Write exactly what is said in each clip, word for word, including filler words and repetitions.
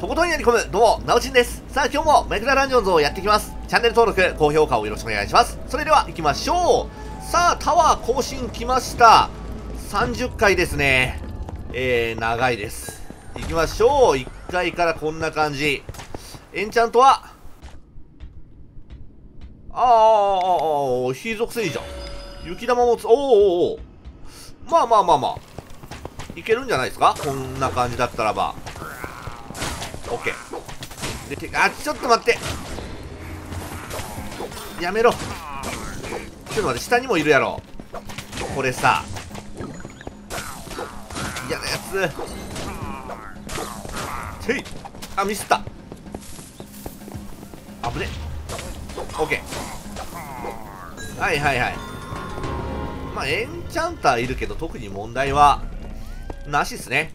とことんやり込む、どうも、なおちんです。さあ、今日もマイクラダンジョンズをやっていきます。チャンネル登録、高評価をよろしくお願いします。それでは、行きましょう。さあ、タワー更新来ました。さんじゅっかいですね。えー、長いです。行きましょう。いっかいからこんな感じ。エンチャントは、あー、火属性じゃん。雪玉もつ、おーおーおー。まあまあまあまあ。いけるんじゃないですか？こんな感じだったらば。オッケー。で、てか、あ、ちょっと待って。やめろ。ちょっと待って、下にもいるやろ。これさ。嫌なやつ。てい。あ、ミスった。あぶね。オッケー。はいはいはい。まあ、エンチャンターいるけど、特に問題は、なしっすね。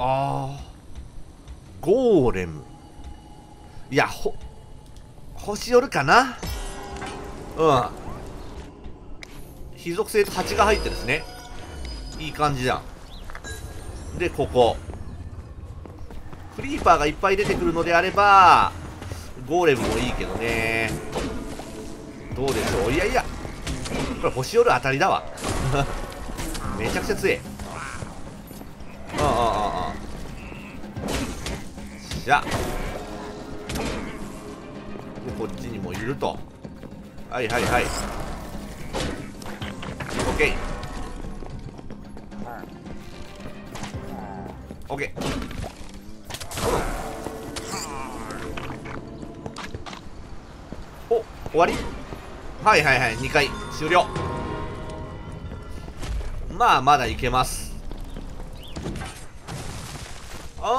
あー、ゴーレム。いや、ほ、星寄るかな。うん。火属性と蜂が入ってですね。いい感じじゃん。で、ここ。クリーパーがいっぱい出てくるのであれば、ゴーレムもいいけどね。どうでしょう。いやいや。これ星寄る当たりだわ。めちゃくちゃ強い。ああああ。じゃあこっちにもいると。はいはいはい。オッケーオッケー。お、終わり。はいはいはい。にかい終了。まあまだいけます。ああああ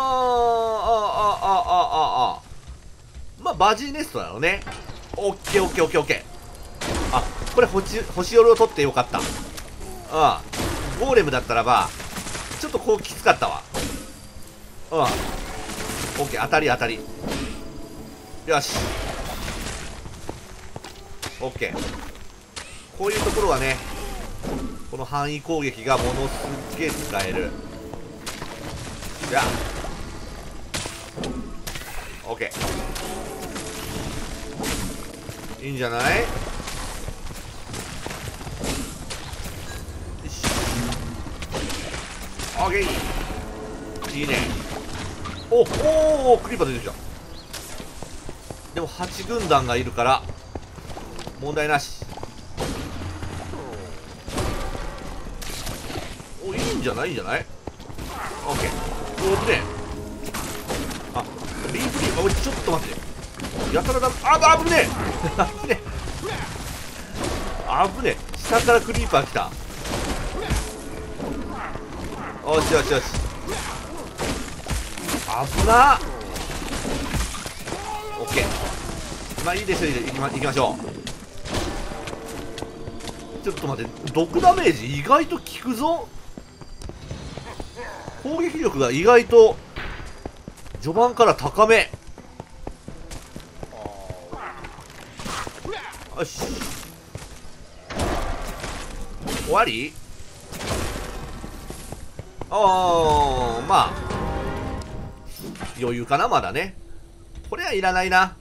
ああああまあバジーネストだろうね。オッケーオッケーオッケーオッケー。あ、これ星、星寄りを取ってよかった。ああ、ゴーレムだったらばちょっとこうきつかったわ。うん、オッケー。当たり当たり。よし、オッケー。こういうところはね、この範囲攻撃がものすげえ使える。じゃあオッケー。いいんじゃない？よし。オッケー。いいね。おおー、クリーパー出てきた。でもはち軍団がいるから問題なし。お、いいんじゃない？いいんじゃない？オッケー。おー、ね。リーフリー、あ、俺ちょっと待って、やたらだ、あぶねえ危ねえ危ねえ。下からクリーパー来た。よしよしよし。危なっ。オッケー。まあいいですよ、いきま、いきましょう。ちょっと待って、毒ダメージ意外と効くぞ。攻撃力が意外と序盤から高め。よし、終わり。ああ、まあ余裕かな、まだね。これはいらないな。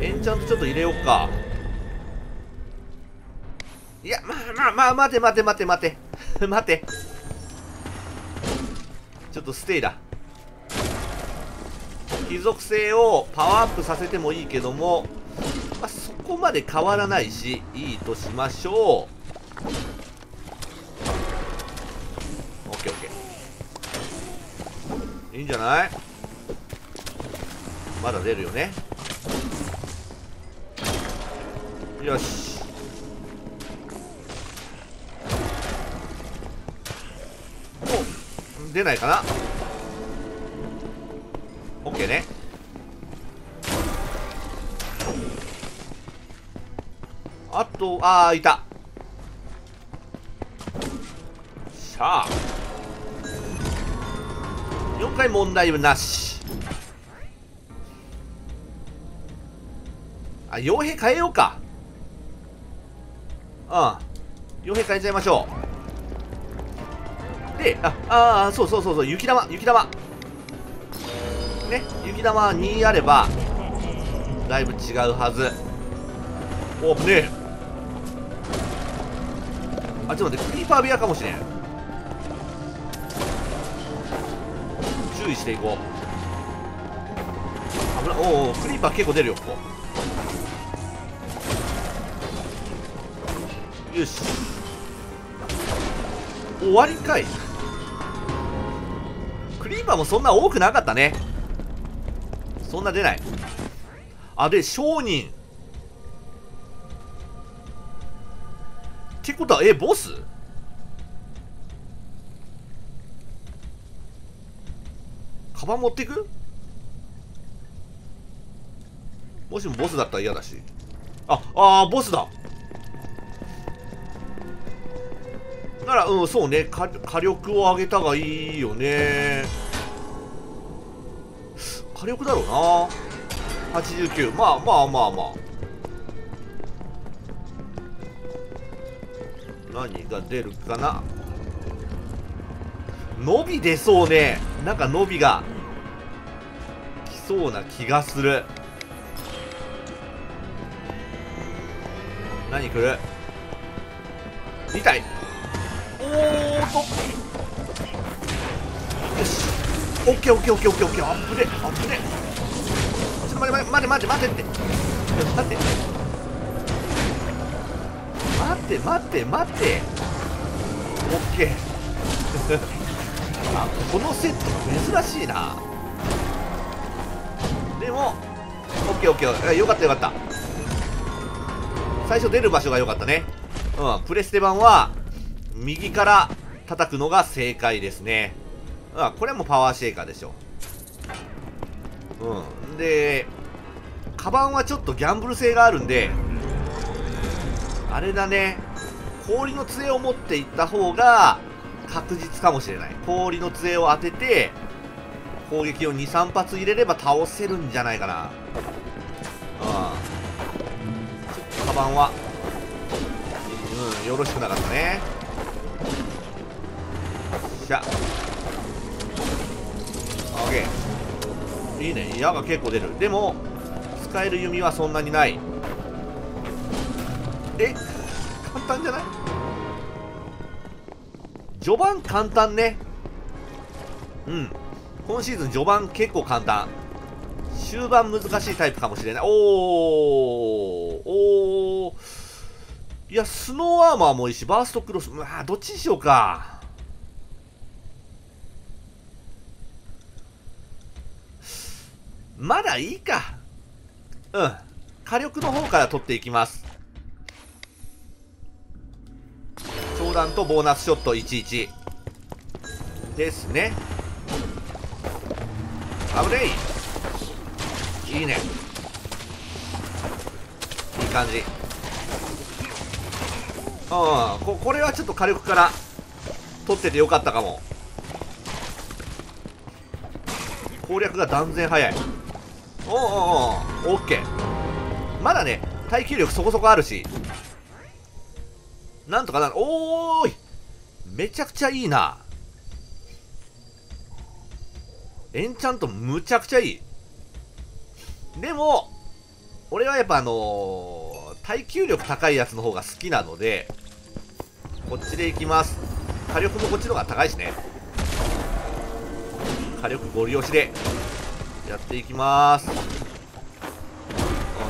エンチャントちょっと入れよっか。いや、まあまあまあ、待て待て待て待て待て。ちょっとステイだ。火属性をパワーアップさせてもいいけども、まあ、そこまで変わらないしいいとしましょう。 オーケーオーケー。 いいんじゃない？まだ出るよね。よし、出ないかな。 オーケー ね。あと、ああいた。さあよんかい問題なし。あ、傭兵変えようか。うん、傭兵変えちゃいましょう。で、ああー、そうそうそうそう、雪玉、雪玉ね、雪玉にあればだいぶ違うはず。おっ、ねえ、あ、ちょっと待って、クリーパー部屋かもしれん。注意していこう。危な、おお、クリーパー結構出るよ、ここ。よし、終わりかい。クリーパーもそんな多くなかったね。そんな出ない。あ、で、商人ってことは、え、ボス？カバン持ってく？もしもボスだったら嫌だし。あ、あー、ボスだなら、うん、そうね、火、火力を上げたがいいよね。火力だろうな。はちじゅうきゅう。まあまあまあまあ。何が出るかな。伸び出そうね。なんか伸びがきそうな気がする。何来る？に体。おーっと、よし、オッケーオッケーオッケーオッケーオッケー。あっぶね、あっぶね、ちょっと待て待て待て待てって待て待て待て待て。オッケーあ、このセット珍しいな。でもオッケーオッケー、よかったよかった。最初出る場所がよかったね。うん、プレステ版は右から叩くのが正解ですね。うん、これもパワーシェイカーでしょ。うん、でカバンはちょっとギャンブル性があるんで、あれだね、氷の杖を持っていった方が確実かもしれない。氷の杖を当てて攻撃をに、さん発入れれば倒せるんじゃないかな。うん、ちょっとカバンは、うん、よろしくなかったね。しゃ、オッケー、いいね。矢が結構出る。でも使える弓はそんなにない。え、簡単じゃない？序盤簡単ね。うん、今シーズン序盤結構簡単。終盤難しいタイプかもしれない。おーおー、いや、スノーアーマーもいいし、バーストクロス、まあどっちにしようか。まだいいか。うん、火力の方から取っていきます。長弾とボーナスショットいち、いちですね。危ねえ、いいね、いい感じ。うん、 こ, これはちょっと火力から取っててよかったかも。攻略が断然早い。おーおーおー、オッケー。まだね、耐久力そこそこあるし、なんとかなる。おーい、めちゃくちゃいいな。エンチャントむちゃくちゃいい。でも俺はやっぱあのー、耐久力高いやつの方が好きなので、こっちでいきます。火力もこっちの方が高いしね。火力ゴリ押しでやっていきます。あ、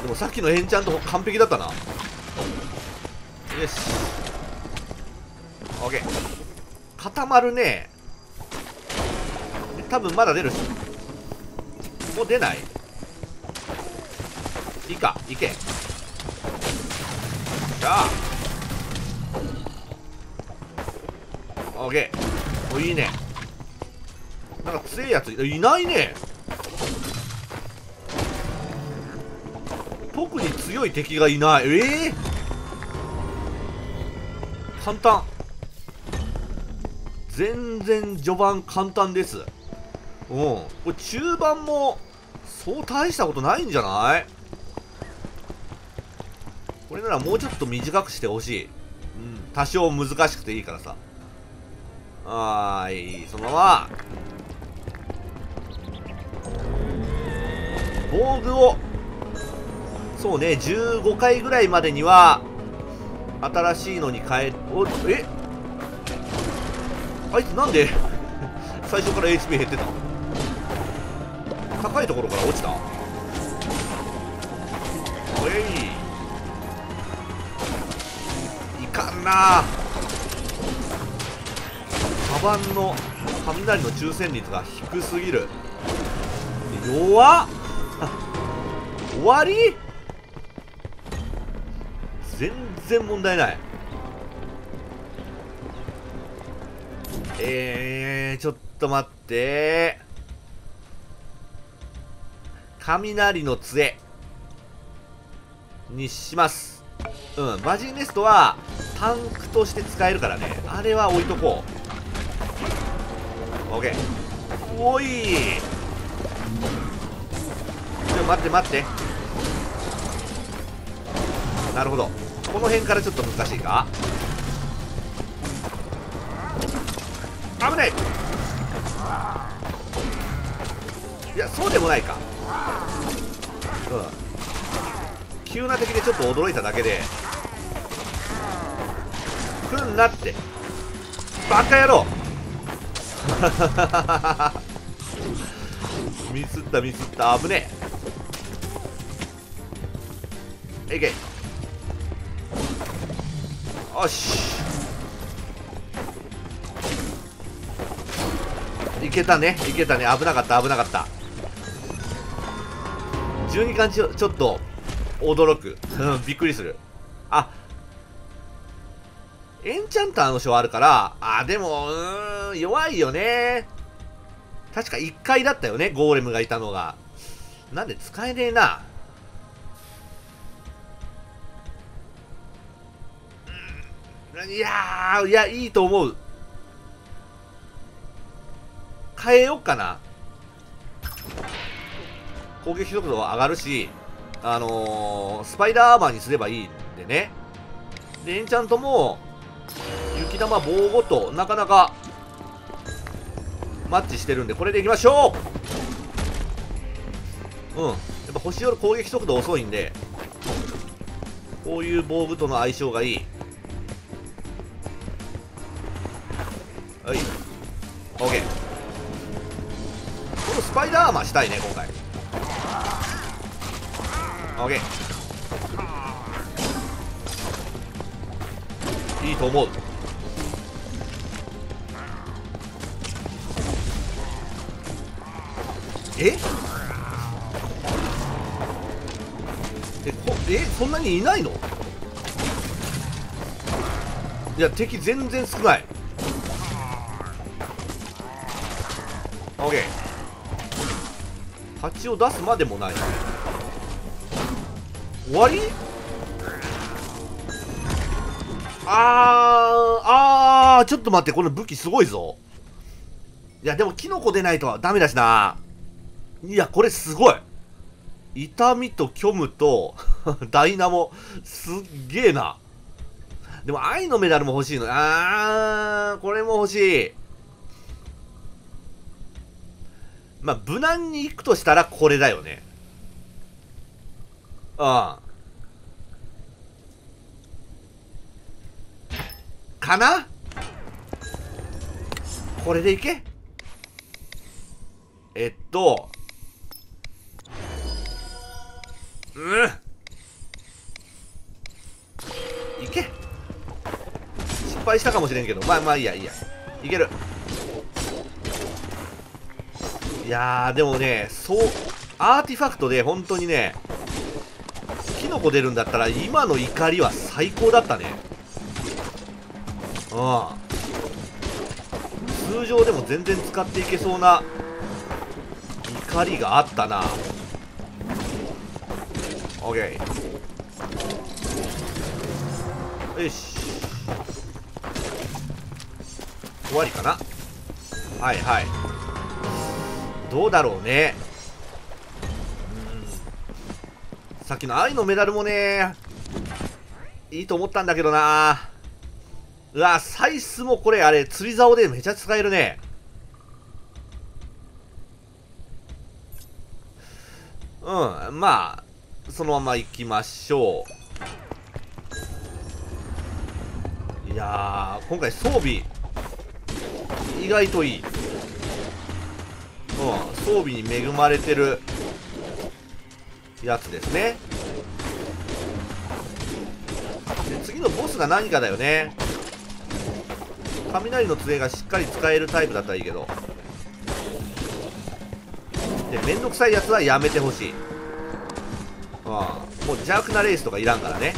でもさっきのエンチャント完璧だったな。よし、 OK、 固まるね。多分まだ出るし、もう出ない。いいか、いけ。じゃあ OK、 お、いいね。なんか強いやついないね。特に強い敵がいない。ええー、簡単。全然序盤簡単です。うん、これ中盤もそう大したことないんじゃない？これならもうちょっと短くしてほしい。うん、多少難しくていいからさ。はーい、そのまま防具を、そうね、じゅうごかいぐらいまでには新しいのに変え、お、え、あいつなんで最初から エイチピー 減ってたの？高いところから落ちた。おい、いかんな。カバンの雷の抽選率が低すぎる。弱っ終わり？全然問題ない。えー、ちょっと待って。雷の杖にします。うん、マジンネストはタンクとして使えるからね。あれは置いとこう。オッケー。おい。ちょ、待って待って。なるほど。この辺からちょっと難しいか。危ない。いや、そうでもないか。うん、急な敵でちょっと驚いただけで来んなって、バカ野郎ミスったミスった、危ねえ。いけ、よし、いけたね、いけたね。危なかった危なかった。じゅうにかんちょっと驚くびっくりする。あ、エンチャンターの書あるから。あ、でもうーん、弱いよね。確かいっかいだったよね、ゴーレムがいたのが。なんで使えねえな。うん、いやー、いや、いいと思う。変えようかな。攻撃速度は上がるし、あのー、スパイダーアーマーにすればいいんでね。で、エンチャントも雪玉棒ごとなかなかマッチしてるんで、これでいきましょう。うん、やっぱ星より攻撃速度遅いんで、こういう防具との相性がいい。はい、 OK。スパイダーアーマーしたいね今回。 OK、 いいと思う。ええ、こ、え、そんなにいないの？いや、敵全然少ない。 OK、蜂を出すまでもない。終わり？あー、あー、ちょっと待って、この武器すごいぞ。いや、でもキノコ出ないとはダメだしな。いや、これすごい。痛みと虚無とダイナモ、すっげえな。でも愛のメダルも欲しいの。あー、これも欲しい。まあ、無難に行くとしたらこれだよね。ああ。かな？これでいけ？えっと。うん。いけ？失敗したかもしれんけど、まあまあいいや、いいや。いける。いやー、でもね、そう、アーティファクトで本当にね、キノコ出るんだったら今の怒りは最高だったね。うん、通常でも全然使っていけそうな怒りがあったな。 OK、 よし、終わりかな。はいはい、どうだろうね。うん、さっきの愛のメダルもね、いいと思ったんだけどな。うわ、サイスもこれ、あれ、釣り竿でめちゃ使えるね。うん、まあ、そのまま行きましょう。いやー、今回装備、意外といい。うん、装備に恵まれてるやつですね。で、次のボスが何かだよね。雷の杖がしっかり使えるタイプだったらいいけど。で、めんどくさいやつはやめてほしい。うん、もう邪悪なレースとかいらんからね。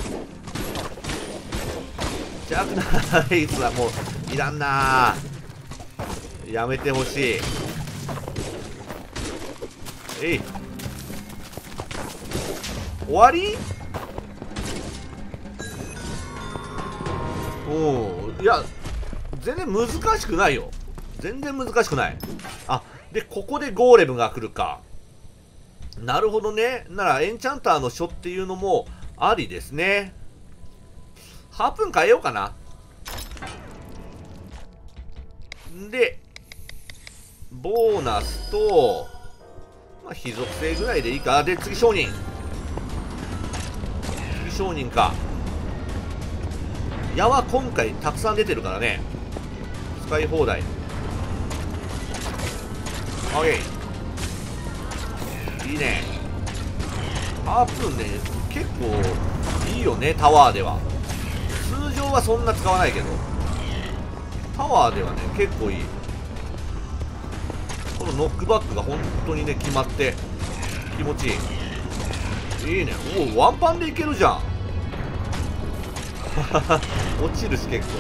邪悪なレースはもういらんなー。やめてほしい。えい。終わり？うん。いや、全然難しくないよ。全然難しくない。あ、で、ここでゴーレムが来るか。なるほどね。なら、エンチャンターの書っていうのもありですね。ハープン変えようかな。で、ボーナスと、まあ、非属性ぐらいでいいか。で、次商人。次商人か。矢は今回たくさん出てるからね。使い放題。OK。いいね。ハープーンね、結構いいよね、タワーでは。通常はそんな使わないけど、タワーではね、結構いい。このノックバックが本当にね、決まって気持ちいい。いいね。おお、ワンパンでいけるじゃん。落ちるし、結構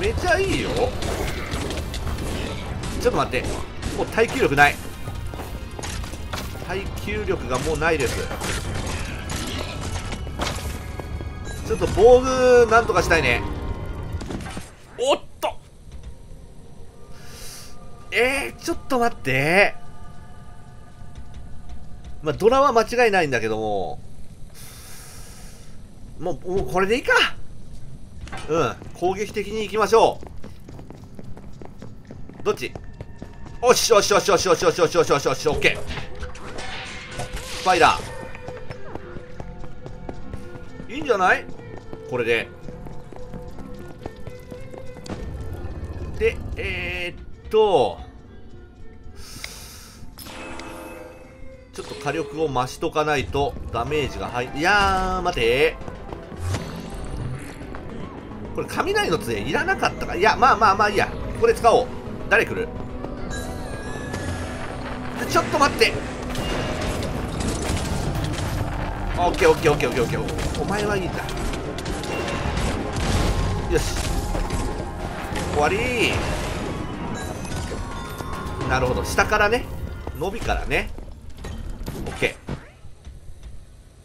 めちゃいいよ。ちょっと待って、もう耐久力ない。耐久力がもうないです。ちょっと防具なんとかしたいね。おっと、えー、ちょっと待って。まあドラは間違いないんだけども、もう、もうこれでいいか。うん、攻撃的に行きましょう。どっち？おっしょ、おっしょ、おっしょ、おっしょ、おっしょ、おっしょ、おっしょ、おっしょ、おっしょ、オッケー。スパイダー。いいんじゃない？これで。で、えー、っと、ちょっと火力を増しとかないとダメージが入る。いやー、待てー。これ雷の杖いらなかったか。いや、まあまあまあいいや。ここで使おう。誰来る？ちょっと待って。オッケーオッケーオッケーオッケーオッケー。お前はいいんだ。よし、終わりー。なるほど、下からね、伸びからね。オッケー。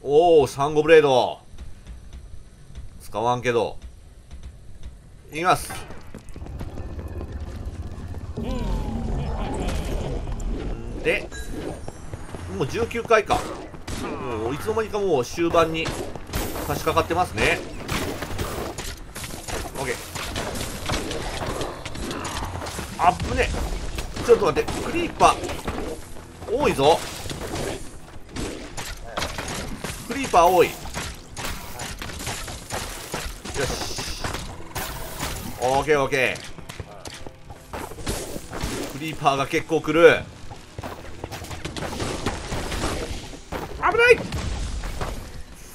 おお、サンゴブレード使わんけどいきます。で、もうじゅうきゅうかいか。もういつの間にかもう終盤に差し掛かってますね。 OK。 あっぶね。ちょっと待って、クリーパー多いぞ。クリーパー多い。よし、オーケーオーケー。クリーパーが結構来る。危ない。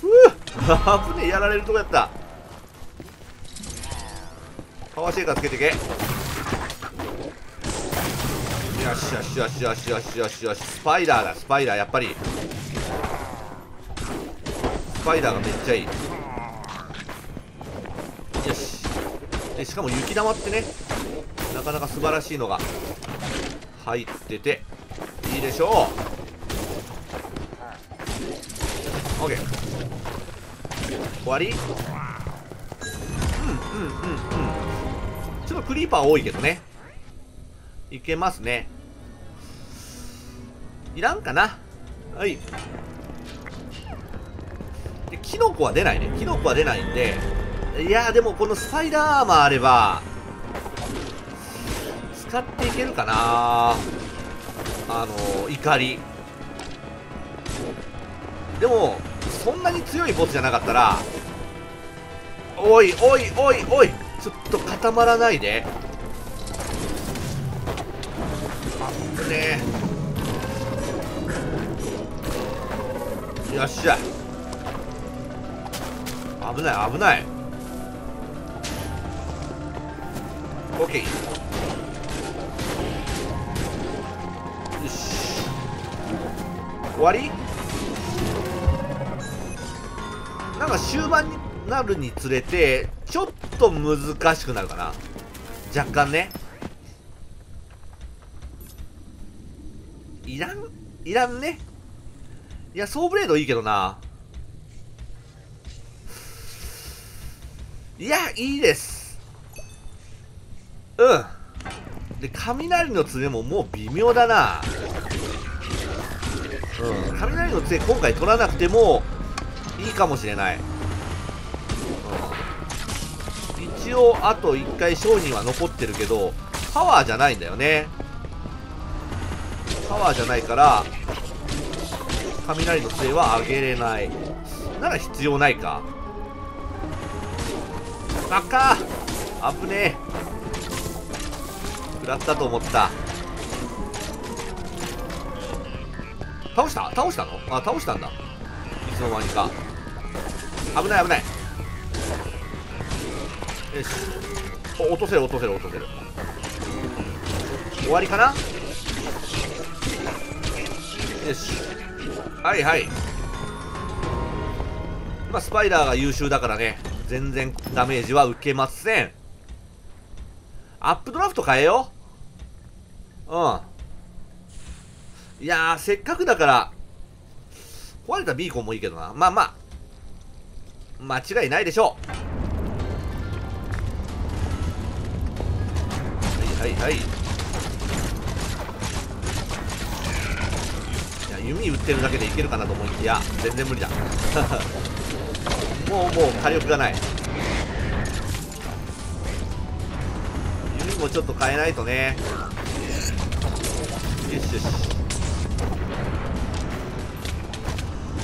ふぅ、危ねえ、やられるとこやった。パワーシェーカーつけてけ。よしよしよしよしよしよしよし。スパイダーだ、スパイダー。やっぱりスパイダーがめっちゃいい。で、しかも雪玉ってね、なかなか素晴らしいのが入ってていいでしょう。 OK。 終わり。うんうんうんうん。ちょっとクリーパー多いけどね、いけますね。いらんかな。はい。で、キノコは出ないね。キノコは出ないんで、いやーでもこのスパイダーアーマーあれば使っていけるかなー。あのー、怒りでもそんなに強いボスじゃなかったら、おいおいおいおい、ちょっと固まらないで。あっねー、よっしゃ、危ない危ない。オッケー、よし、終わり。なんか終盤になるにつれてちょっと難しくなるかな、若干ね。いらんいらんね。いや、ソーブレードいいけどな。いや、いいです。うんで、雷の杖ももう微妙だな。うん、雷の杖今回取らなくてもいいかもしれない。うん、一応あといっかい商人は残ってるけどパワーじゃないんだよね。パワーじゃないから雷の杖はあげれない。なら必要ないか。バカー、危ねえ、食らったと思った。倒した倒したのあ、倒したんだ、いつの間にか。危ない危ない。よし、お、落とせる落とせる落とせる。終わりかな。よし、はいはい。まあスパイダーが優秀だからね、全然ダメージは受けません。アップドラフト変えよう。うん。いやー、せっかくだから、壊れたビーコンもいいけどな。まあまあ、間違いないでしょう。はいはいはい。いや、弓打ってるだけでいけるかなと思いきや、全然無理だ。もうもう火力がない。弓もちょっと変えないとね。よしよし。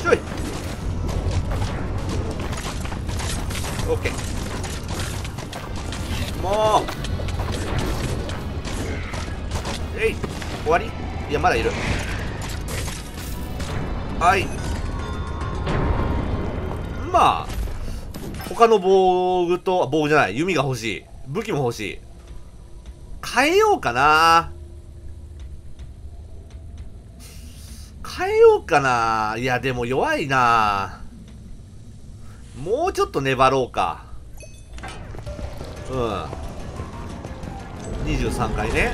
しょい。オッケー。もう。えい。終わり？いや、まだいる。はい。まあ、他の防具と、防具じゃない、弓が欲しい。武器も欲しい。変えようかな。変えようかな。いや、でも弱いな。もうちょっと粘ろうか。うん。にじゅうさんかいね。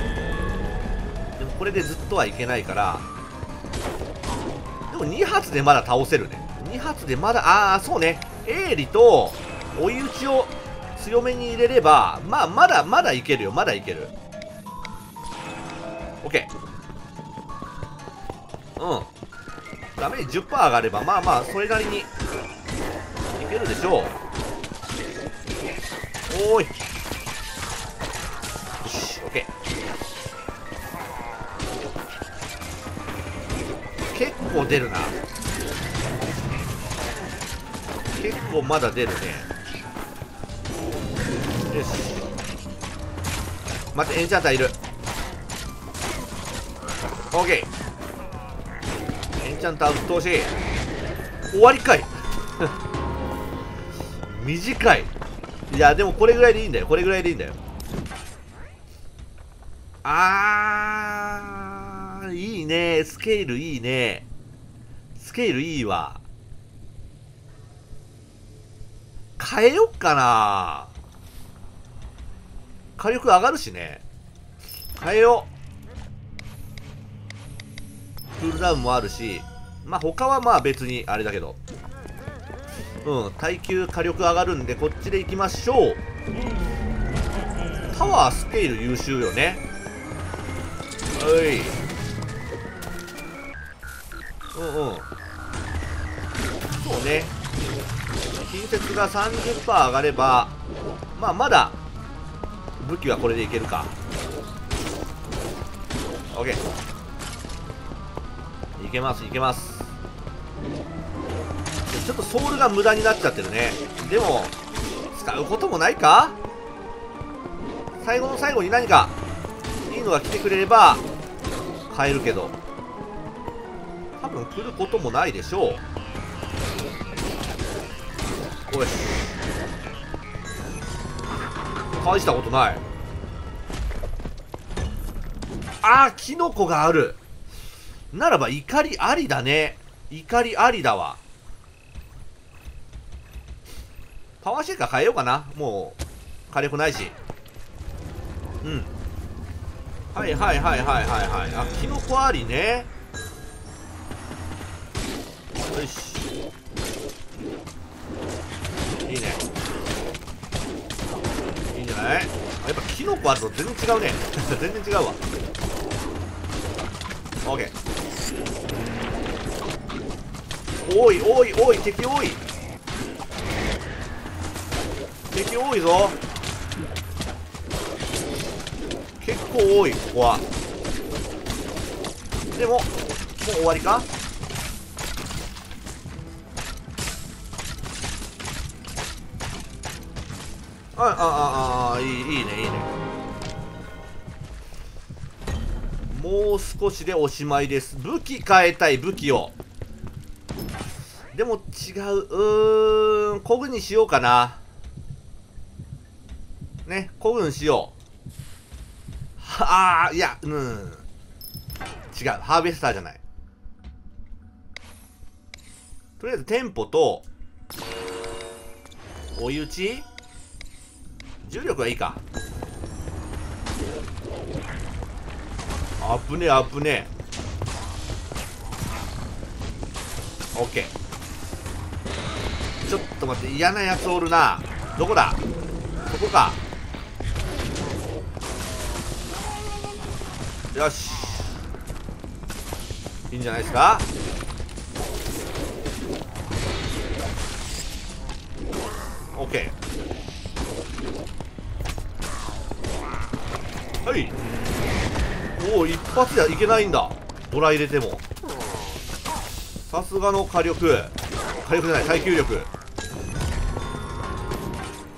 でもこれでずっとはいけないから。でもに発でまだ倒せるね。に発でまだ、ああ、そうね、鋭利と追い打ちを強めに入れれば、まあ、まだまだいけるよ、まだいける。オッケー。うん。ダメージ じゅっパーセント 上がれば、まあまあ、それなりにいけるでしょう。おーい。よし、オッケー。結構出るな。結構まだ出るね。よし、待って、エンチャンターいる。オッケー。エンチャンター鬱陶しい。終わりかい。短い。いやでもこれぐらいでいいんだよ、これぐらいでいいんだよ。あー、いいね、スケールいいね、スケールいいわ。変えよっかな。火力上がるしね。変えよう。クールダウンもあるし、まあ他はまあ別にあれだけど。うん、耐久火力上がるんでこっちでいきましょう。パワースケール優秀よね。はい。うんうん。そうね。近接が さんじゅっパーセント 上がれば、まあまだ武器はこれでいけるか。 OK、 いけますいけます。ちょっとソウルが無駄になっちゃってるね。でも使うこともないか。最後の最後に何かいいのが来てくれれば買えるけど、多分来ることもないでしょう。おい、大したことない。ああ、キノコがあるならば怒りありだね。怒りありだわ。パワーシェイカー変えようかな。もう火力ないし。うん、はいはいはいはいはいはい。あ、キノコありね。よし、いいね、いいんじゃない。あ、やっぱキノコあると全然違うね全然違うわ。 OK、 おいおいおい、敵多い、敵多いぞ。結構多い、ここは。でももう終わりか。ああああ、いいねいいね。もう少しでおしまいです。武器変えたい、武器を。でも違う、うーん、コグにしようかな。ね、コグにしよう。はあ、いや、うん、違う、ハーベスターじゃない。とりあえず店舗と追い打ち、重力はいいか。あぶねえあぶねえ。オッケー、ちょっと待って、嫌なやつおるな。どこだ、ここか。よし、いいんじゃないですか。オッケー、はい。おお、一発じゃいけないんだ、ドラ入れても。さすがの火力、火力じゃない、耐久力。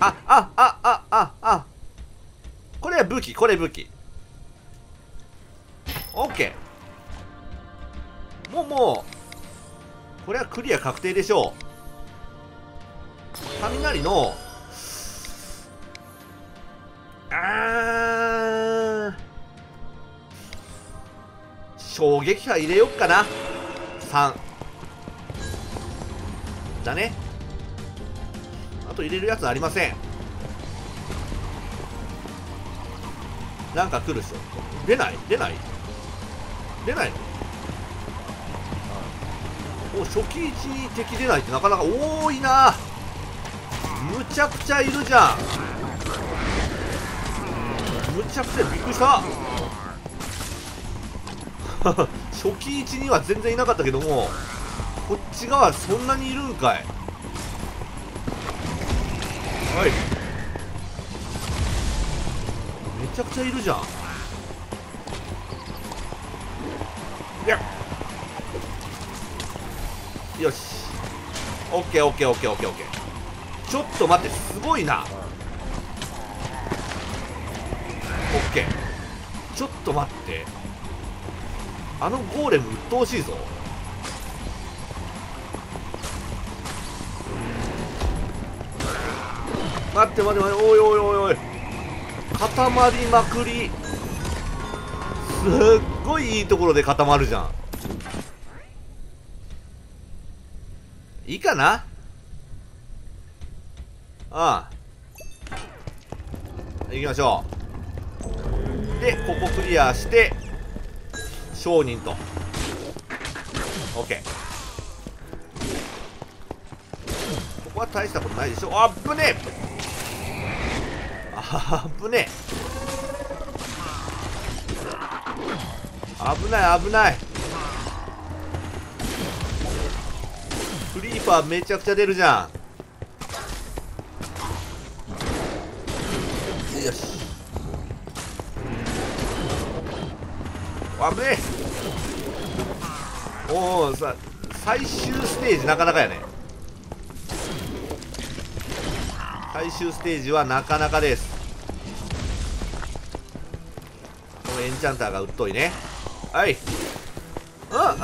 ああああああ、これは武器、これ武器。 OK、 もうもうこれはクリア確定でしょう。雷の、あー、衝撃波入れよっかな。さんだね。あと入れるやつありません。なんか来るっしょ。出ない出ない出ない。お、初期位置に敵出ないってなかなか多いな。むちゃくちゃいるじゃん。むちゃくちゃびっくりした初期位置には全然いなかったけども、こっち側そんなにいるんかい。はい、めちゃくちゃいるじゃん。いや、よし、 オーケーオーケーオーケーオーケーオーケー。 ちょっと待って、すごいな。オッケー、ちょっと待って、あのゴーレム鬱陶しいぞ。待って待って待って、おいおいおいおい、固まりまくり。すっごいいいところで固まるじゃん。いいかな。ああ、行きましょう。で、ここクリアして商人と OK。 ここは大したことないでしょ。あっぶねえ、あっぶねえ、危ない危ない。クリーパーめちゃくちゃ出るじゃん。よし、あぶねえ。おお、さ最終ステージなかなかやね。最終ステージはなかなかです。このエンチャンターがうっといね。はい、ああああああ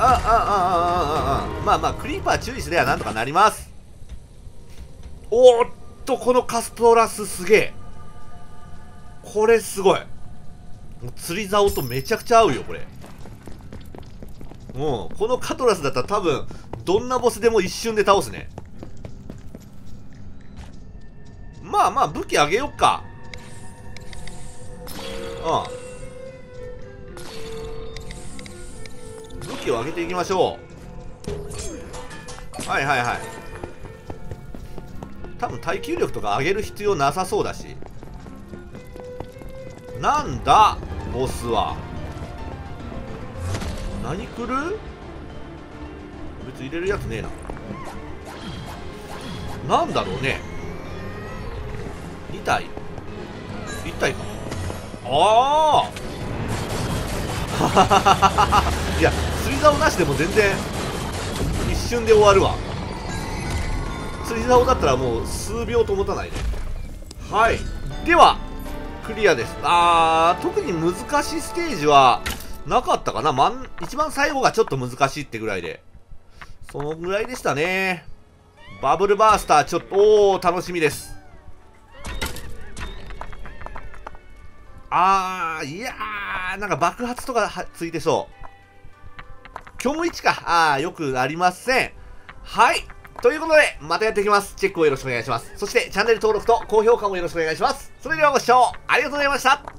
ああ、まあまあクリーパー注意すればなんとかなります。おーっと、このカストラスすげえ。これすごい。釣り竿とめちゃくちゃ合うよこれ。うん、このカトラスだったら多分どんなボスでも一瞬で倒すね。まあまあ武器あげよっか。うん、武器をあげていきましょう。はいはいはい。多分耐久力とか上げる必要なさそうだし。なんだボスは何来る？別に入れるやつねえな。なんだろうね。に体いち体か。ああいや釣り竿なしでも全然一瞬で終わるわ。釣り竿だったらもう数秒と持たないね。はい、ではクリアです。あー、特に難しいステージはなかったかな。まん一番最後がちょっと難しいってぐらいで、そのぐらいでしたね。バブルバースター、ちょっとおー楽しみです。あー、いやー、なんか爆発とかついてそう。今日もいちか。あー、よくありません。はい、ということで、またやっていきます。チェックをよろしくお願いします。そして、チャンネル登録と高評価もよろしくお願いします。それではご視聴ありがとうございました。